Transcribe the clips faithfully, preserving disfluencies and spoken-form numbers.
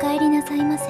帰りなさいませ。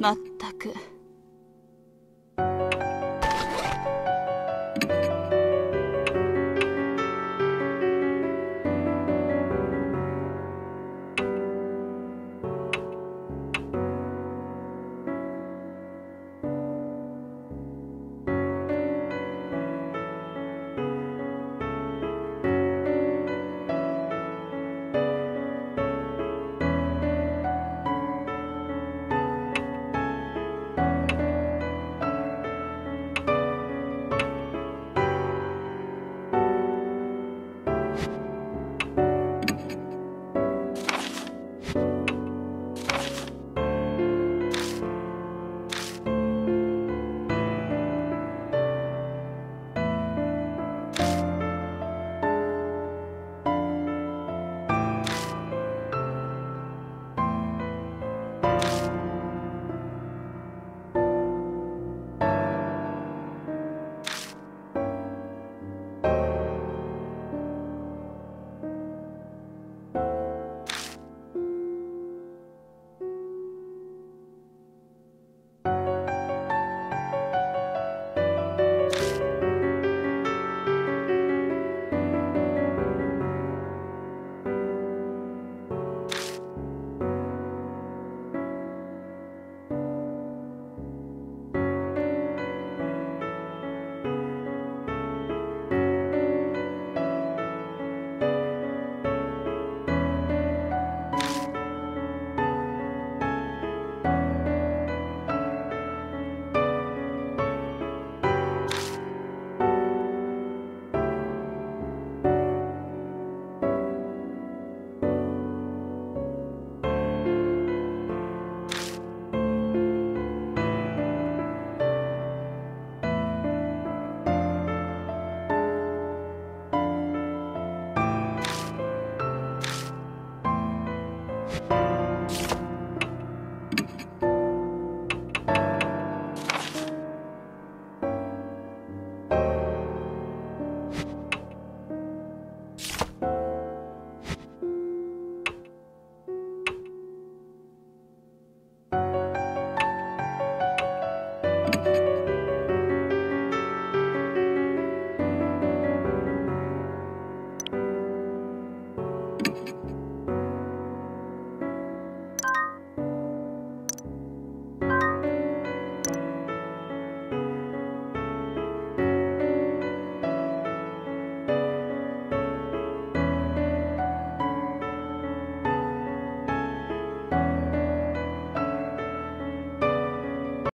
まったく